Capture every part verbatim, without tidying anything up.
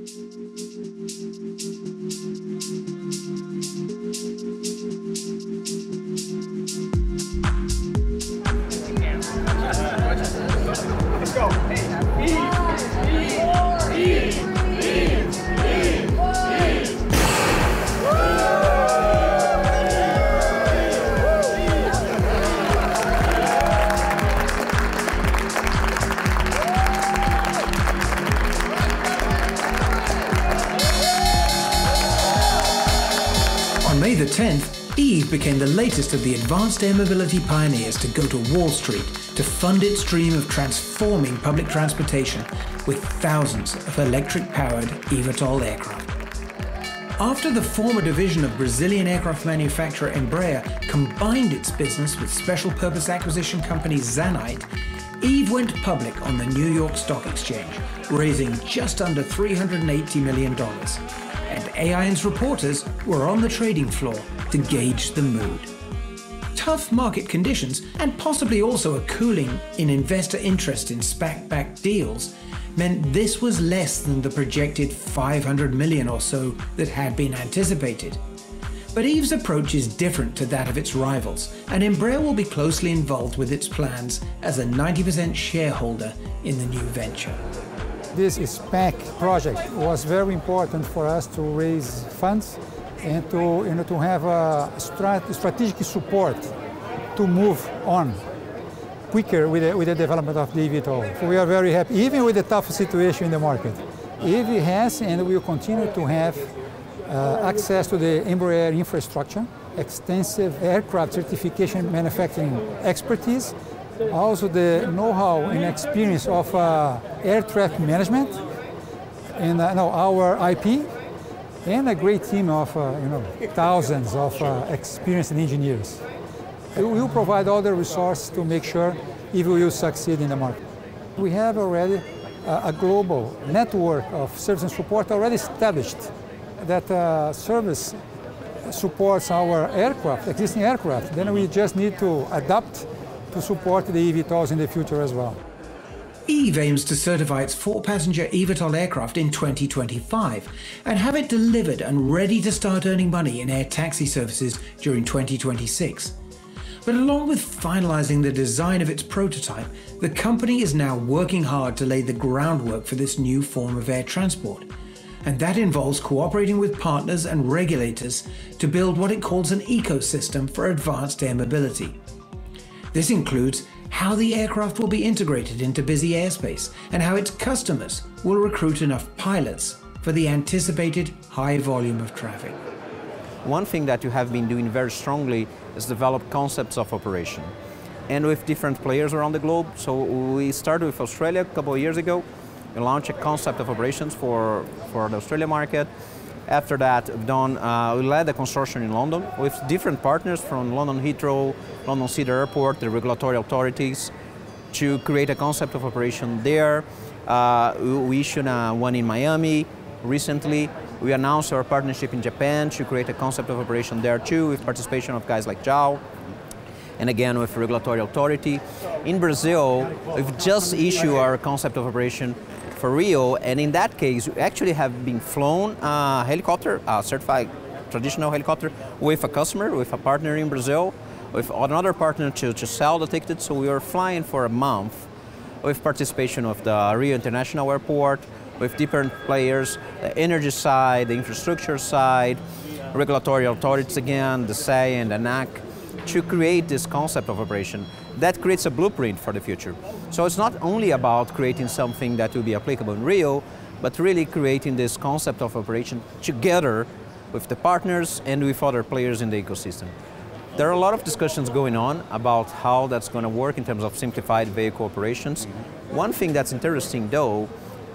Let's go. Hey, leave, leave, leave. May the tenth, Eve became the latest of the advanced air mobility pioneers to go to Wall Street to fund its dream of transforming public transportation with thousands of electric-powered eVTOL aircraft. After the former division of Brazilian aircraft manufacturer Embraer combined its business with special-purpose acquisition company Zanite, Eve went public on the New York Stock Exchange, raising just under three hundred eighty million dollars. And A I N's reporters were on the trading floor to gauge the mood. Tough market conditions, and possibly also a cooling in investor interest in SPAC-backed deals, meant this was less than the projected five hundred million dollars or so that had been anticipated. But Eve's approach is different to that of its rivals, and Embraer will be closely involved with its plans as a ninety percent shareholder in the new venture. This SPAC project was very important for us to raise funds and to, you know, to have a strat strategic support to move on quicker with the, with the development of the eVTOL. We are very happy, even with the tough situation in the market. Eve has and will continue to have uh, access to the Embraer infrastructure, extensive aircraft certification manufacturing expertise, also the know-how and experience of uh, air traffic management, and uh, no, our I P, and a great team of uh, you know, thousands of uh, experienced engineers. We will provide all the resources to make sure if we will succeed in the market. We have already uh, a global network of service and support already established that uh, service supports our aircraft, existing aircraft. Then we just need to adapt to support the eVTOLs in the future as well. Eve aims to certify its four-passenger eVTOL aircraft in twenty twenty-five and have it delivered and ready to start earning money in air taxi services during twenty twenty-six. But along with finalizing the design of its prototype, the company is now working hard to lay the groundwork for this new form of air transport. And that involves cooperating with partners and regulators to build what it calls an ecosystem for advanced air mobility. This includes how the aircraft will be integrated into busy airspace and how its customers will recruit enough pilots for the anticipated high volume of traffic. One thing that you have been doing very strongly is develop concepts of operation, and with different players around the globe. So we started with Australia a couple of years ago. We launched a concept of operations for, for the Australia market. After that, we've done, uh, we led a consortium in London with different partners from London Heathrow, London City Airport, the regulatory authorities, to create a concept of operation there. Uh, we issued uh, one in Miami recently. We announced our partnership in Japan to create a concept of operation there too, with participation of guys like Zhao, and again with regulatory authority. In Brazil, we've just issued our concept of operation for Rio, and in that case, we actually have been flown a helicopter, a certified traditional helicopter, with a customer, with a partner in Brazil, with another partner to, to sell the tickets. So we were flying for a month with participation of the Rio International Airport, with different players, the energy side, the infrastructure side, regulatory authorities again, the S E A and the ANAC, to create this concept of operation. That creates a blueprint for the future. So it's not only about creating something that will be applicable in Rio, but really creating this concept of operation together with the partners and with other players in the ecosystem. There are a lot of discussions going on about how that's going to work in terms of simplified vehicle operations. One thing that's interesting though,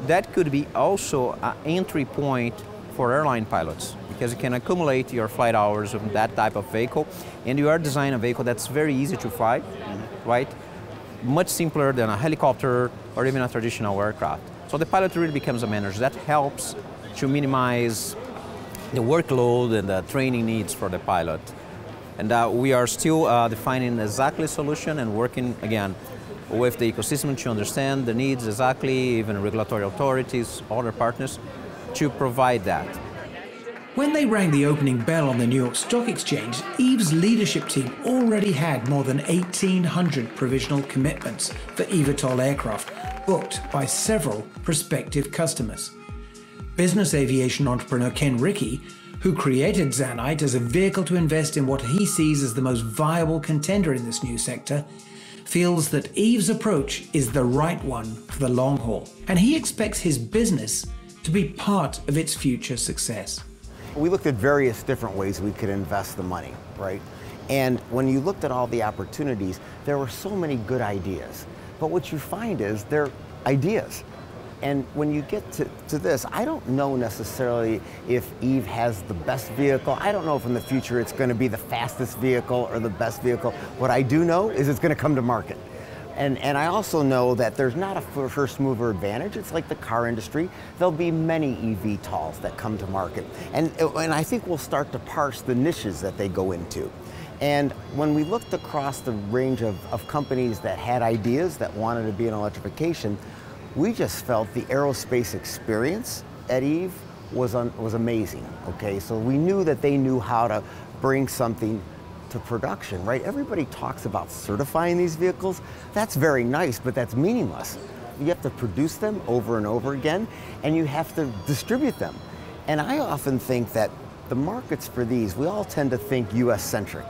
that could be also an entry point for airline pilots, because you can accumulate your flight hours with that type of vehicle, and you are designing a vehicle that's very easy to fly, right? Much simpler than a helicopter or even a traditional aircraft. So the pilot really becomes a manager. That helps to minimize the workload and the training needs for the pilot. And uh, we are still uh, defining exactly solution and working, again, with the ecosystem to understand the needs exactly, even regulatory authorities, other partners, to provide that. When they rang the opening bell on the New York Stock Exchange, Eve's leadership team already had more than eighteen hundred provisional commitments for eVTOL aircraft, booked by several prospective customers. Business aviation entrepreneur Ken Rickey, who created Zanite as a vehicle to invest in what he sees as the most viable contender in this new sector, feels that Eve's approach is the right one for the long haul, and he expects his business to be part of its future success. We looked at various different ways we could invest the money, right? And when you looked at all the opportunities, there were so many good ideas. But what you find is they're ideas. And when you get to, to this, I don't know necessarily if Eve has the best vehicle. I don't know if in the future it's going to be the fastest vehicle or the best vehicle. What I do know is it's going to come to market. And, and I also know that there's not a first mover advantage. It's like the car industry. There'll be many eVTOLs that come to market. And, and I think we'll start to parse the niches that they go into. And when we looked across the range of, of companies that had ideas that wanted to be in electrification, we just felt the aerospace experience at Eve was, un, was amazing, okay? So we knew that they knew how to bring something to production, right? Everybody talks about certifying these vehicles. That's very nice, but that's meaningless. You have to produce them over and over again, and you have to distribute them. And I often think that the markets for these, we all tend to think U S centric.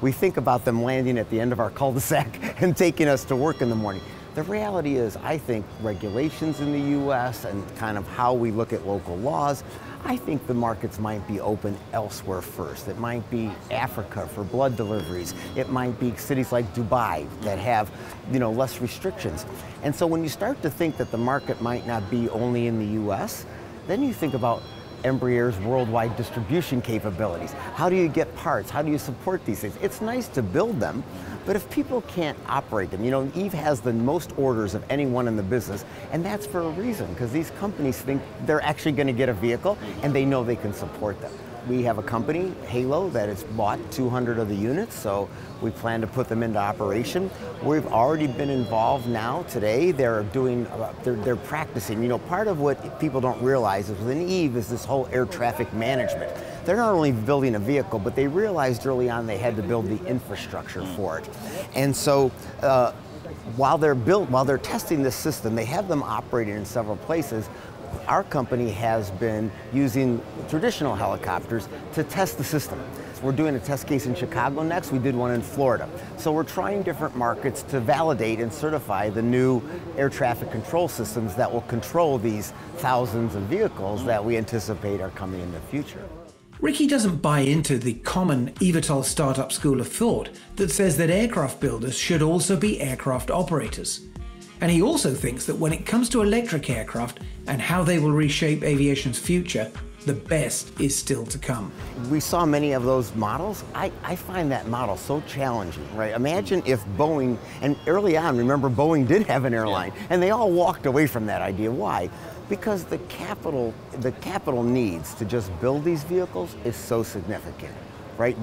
We think about them landing at the end of our cul-de-sac and taking us to work in the morning. The reality is, I think regulations in the U S and kind of how we look at local laws, I think the markets might be open elsewhere first. It might be Africa for blood deliveries. It might be cities like Dubai that have, you know, less restrictions. And so when you start to think that the market might not be only in the U S, then you think about Embraer's worldwide distribution capabilities. How do you get parts? How do you support these things? It's nice to build them, but if people can't operate them, you know, Eve has the most orders of anyone in the business, and that's for a reason, because these companies think they're actually going to get a vehicle, and they know they can support them. We have a company, Halo, that has bought two hundred of the units, so we plan to put them into operation. We've already been involved now today. They're doing, they're, they're practicing. You know, part of what people don't realize is within Eve is this whole air traffic management. They're not only building a vehicle, but they realized early on they had to build the infrastructure for it. And so, uh, while they're built, while they're testing this system, they have them operating in several places. Our company has been using traditional helicopters to test the system. We're doing a test case in Chicago next. We did one in Florida. So we're trying different markets to validate and certify the new air traffic control systems that will control these thousands of vehicles that we anticipate are coming in the future. Rickey doesn't buy into the common eVTOL startup school of thought that says that aircraft builders should also be aircraft operators. And he also thinks that when it comes to electric aircraft and how they will reshape aviation's future, the best is still to come. We saw many of those models. I, I find that model so challenging, right? Imagine if Boeing, and early on, remember Boeing did have an airline, and they all walked away from that idea. Why? Because the capital, the capital needs to just build these vehicles is so significant. Right?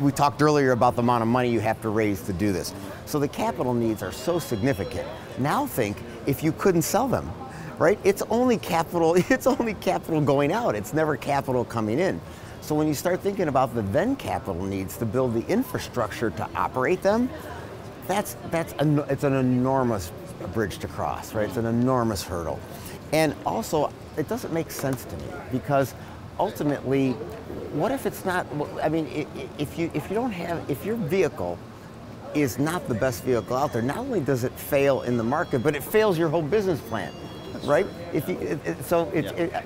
We talked earlier about the amount of money you have to raise to do this. So the capital needs are so significant. Now think if you couldn't sell them, right? It's only capital, it's only capital going out. It's never capital coming in. So when you start thinking about the then capital needs to build the infrastructure to operate them, that's, that's an, it's an enormous bridge to cross, right? It's an enormous hurdle. And also, it doesn't make sense to me because ultimately, what if it's not, I mean, if you, if you don't have, if your vehicle is not the best vehicle out there, not only does it fail in the market, but it fails your whole business plan, right? If you, it, it, so it, it,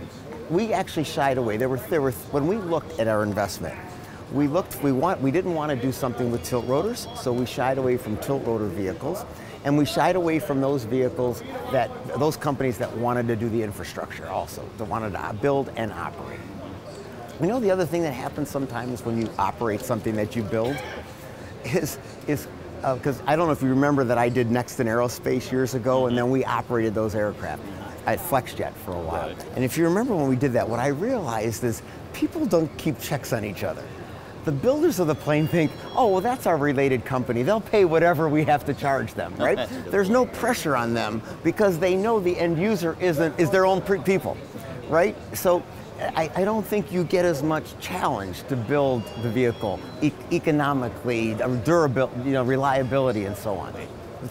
we actually shied away. There were, there were, when we looked at our investment, we looked, we want, we didn't want to do something with tilt rotors, so we shied away from tilt rotor vehicles. And we shied away from those vehicles, that, those companies that wanted to do the infrastructure also, that wanted to build and operate. You know, the other thing that happens sometimes when you operate something that you build is, is because uh, I don't know if you remember that I did Next in Aerospace years ago, and then we operated those aircraft at FlexJet for a while. Right. And if you remember when we did that, what I realized is people don't keep checks on each other. The builders of the plane think, oh, well, that's our related company. They'll pay whatever we have to charge them, right? There's no pressure on them because they know the end user isn't, is their own people, right? So I, I don't think you get as much challenge to build the vehicle e economically, durability, you know, reliability, and so on.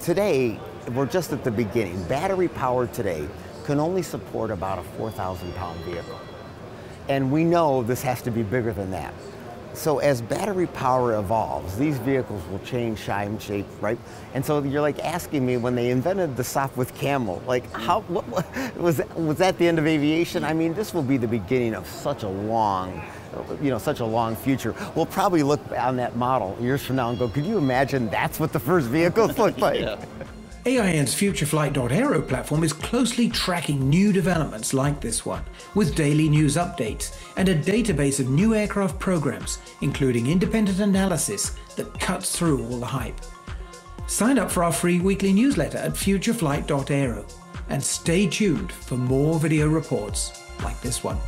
Today, we're just at the beginning. Battery power today can only support about a four thousand pound vehicle. And we know this has to be bigger than that. So as battery power evolves, these vehicles will change shape, right? And so you're like asking me when they invented the Sopwith Camel, like how, what, what, was, that, was that the end of aviation? I mean, this will be the beginning of such a long, you know, such a long future. We'll probably look on that model years from now and go, could you imagine that's what the first vehicles looked like? Yeah. A I N's FutureFlight.Aero platform is closely tracking new developments like this one, with daily news updates and a database of new aircraft programs, including independent analysis that cuts through all the hype. Sign up for our free weekly newsletter at FutureFlight.Aero and stay tuned for more video reports like this one.